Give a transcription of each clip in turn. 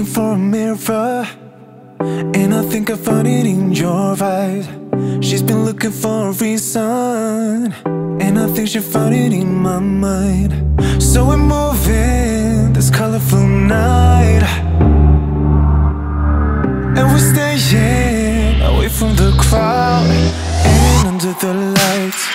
looking for a mirror, and I think I found it in your eyes. She's been looking for a reason, and I think she found it in my mind. So we're moving this colorful night, and we're staying away from the crowd and under the lights.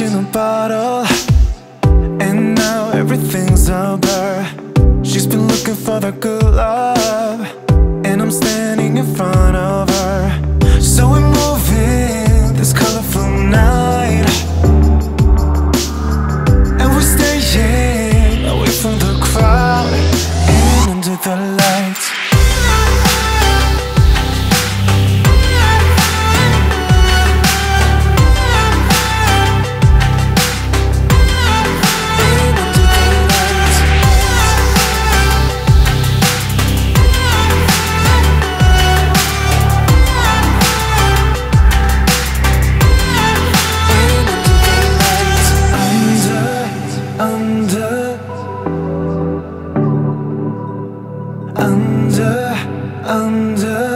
In a bottle, and now everything's over. She's been looking for the good love, and I'm standing in front of her. So we're moving this colorful night, and we're staying away from the crowd and under the lights. Under